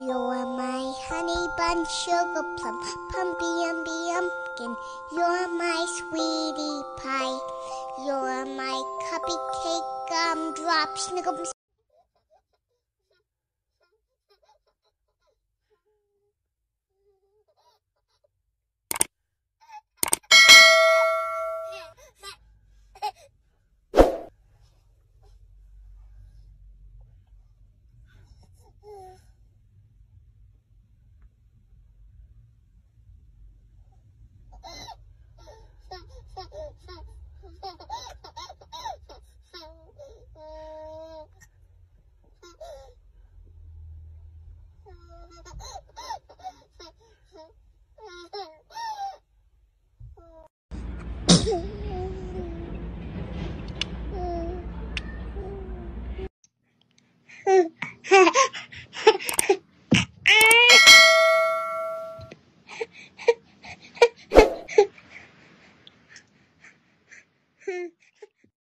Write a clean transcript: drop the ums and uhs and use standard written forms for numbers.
You're my honey bun, sugar plum, pumpy umby umpkin. You're my sweetie pie. You're my cupcake, gumdrop, snickums.